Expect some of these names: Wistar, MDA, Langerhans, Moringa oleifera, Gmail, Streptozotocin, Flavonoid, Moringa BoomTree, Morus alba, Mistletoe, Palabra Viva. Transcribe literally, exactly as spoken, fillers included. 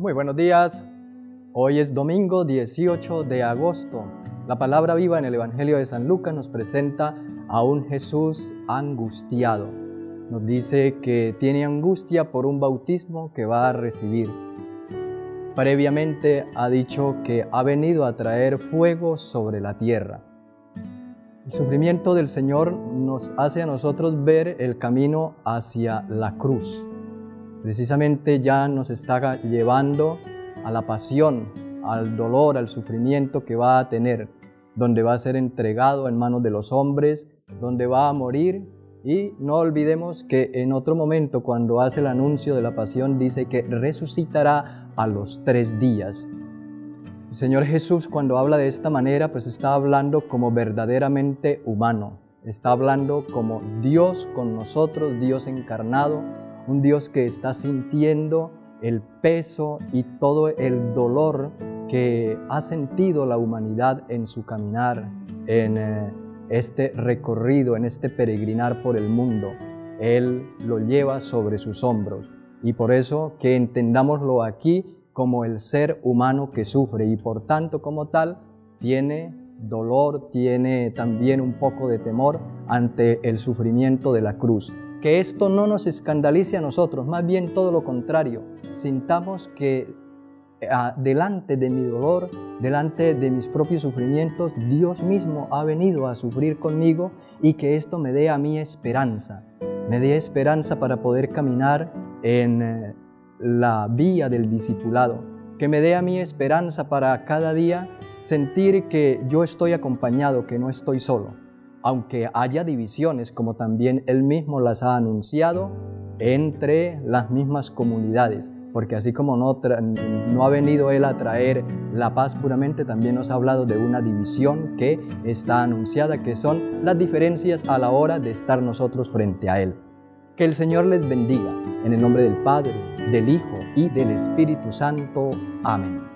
Muy buenos días, hoy es domingo dieciocho de agosto. La Palabra Viva en el Evangelio de San Lucas nos presenta a un Jesús angustiado. Nos dice que tiene angustia por un bautismo que va a recibir. Previamente ha dicho que ha venido a traer fuego sobre la tierra. El sufrimiento del Señor nos hace a nosotros ver el camino hacia la cruz. Precisamente ya nos está llevando a la pasión, al dolor, al sufrimiento que va a tener, donde va a ser entregado en manos de los hombres, donde va a morir. Y no olvidemos que en otro momento, cuando hace el anuncio de la pasión, dice que resucitará a los tres días. El Señor Jesús, cuando habla de esta manera, pues está hablando como verdaderamente humano, está hablando como Dios con nosotros, Dios encarnado, un Dios que está sintiendo el peso y todo el dolor que ha sentido la humanidad en su caminar, en eh, este recorrido, en este peregrinar por el mundo. Él lo lleva sobre sus hombros, y por eso que entendámoslo aquí como el ser humano que sufre y por tanto como tal tiene dolor, tiene también un poco de temor ante el sufrimiento de la cruz. Que esto no nos escandalice a nosotros, más bien todo lo contrario, sintamos que delante de mi dolor, delante de mis propios sufrimientos, Dios mismo ha venido a sufrir conmigo y que esto me dé a mí esperanza, me dé esperanza para poder caminar en la vía del discipulado, que me dé a mí esperanza para cada día sentir que yo estoy acompañado, que no estoy solo. Aunque haya divisiones, como también Él mismo las ha anunciado, entre las mismas comunidades, porque así como no, no ha venido Él a traer la paz puramente, también nos ha hablado de una división que está anunciada, que son las diferencias a la hora de estar nosotros frente a Él. Que el Señor les bendiga, en el nombre del Padre, del Hijo y del Espíritu Santo. Amén.